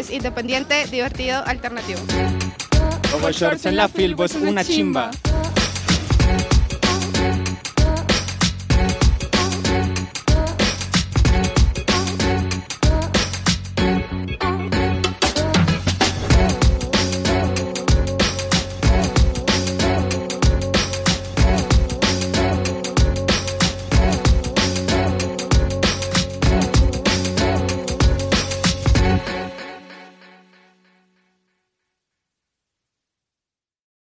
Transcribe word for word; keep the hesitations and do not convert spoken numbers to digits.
es independiente, divertido, alternativo. Como shorts en la Filbo es una chimba.